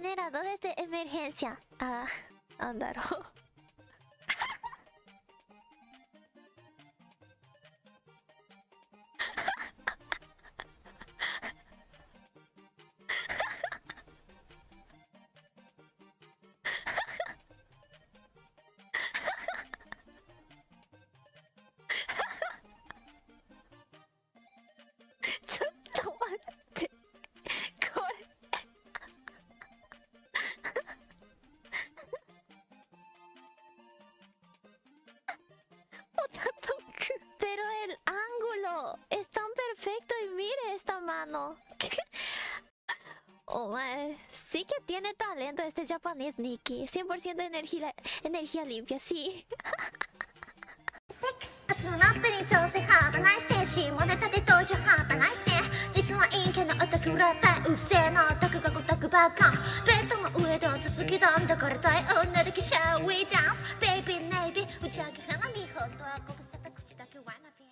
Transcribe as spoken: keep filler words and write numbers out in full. generadores de emergencia. Ah, andaro. Pero el ángulo es tan perfecto y mire esta mano. Oh, man. Sí que tiene talento este japonés Nikki. cien por ciento de energía, energía limpia, sí. Baby, baby, 打ち上げ花見本当はご無沙汰口だけwanna be